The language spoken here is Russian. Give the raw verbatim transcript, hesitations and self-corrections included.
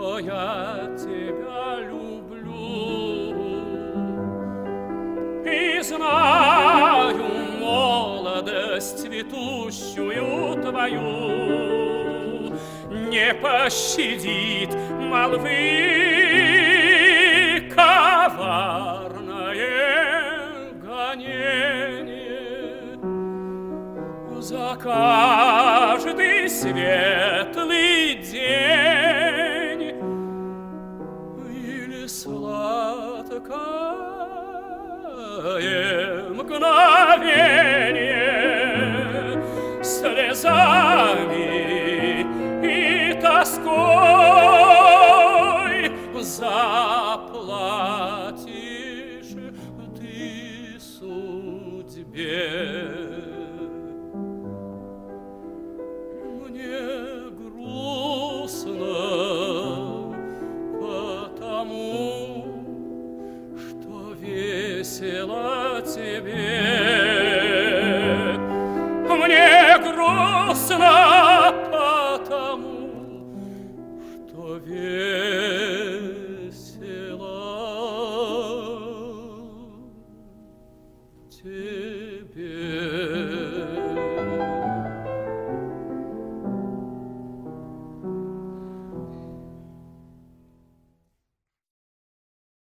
но я тебя люблю. И знаю молодость цветущую твою не пощадит молвы коварное гонение. За каждый светлый день или сладкое мгновение слезами и тоской заплатишь ты судьбе. Весело тебе, мне грустно потому, что весело тебе.